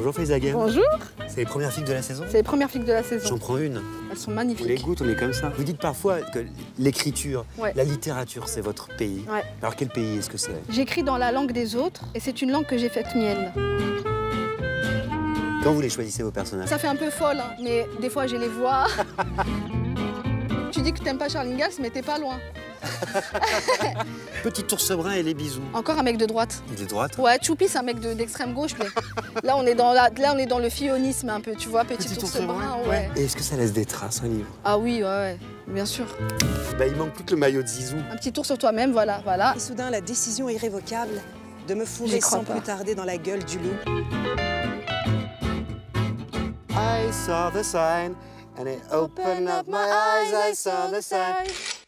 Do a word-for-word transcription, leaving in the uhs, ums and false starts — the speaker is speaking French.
Bonjour Faisaguet. Bonjour. C'est les premières figues de la saison? C'est les premières figues de la saison. J'en prends une. Elles sont magnifiques. On les goûte, on est comme ça. Vous dites parfois que l'écriture, ouais. la littérature, c'est votre pays. Ouais. Alors quel pays est-ce que c'est? J'écris dans la langue des autres et c'est une langue que j'ai faite mienne. Quand vous les choisissez, vos personnages? Ça fait un peu folle, hein, mais des fois j'ai les voix. Tu dis que t'aimes pas Charles Mingus, mais t'es pas loin. Petit ours brun et les bisous. Encore un mec de droite. De droite? Ouais, Choupi, c'est un mec d'extrême de, gauche. Mais là, on est dans la, là, on est dans le fionnisme un peu, tu vois, petit, petit ours, ours brun. brun ouais. Et est-ce que ça laisse des traces, un livre? Ah oui, ouais, ouais, bien sûr. Bah, il manque plus que le maillot de Zizou. Un petit tour sur toi-même, voilà, voilà. Et soudain, la décision irrévocable de me fourrer sans pas. plus tarder dans la gueule du loup. I saw the sign and it opened up my eyes. I saw the sign.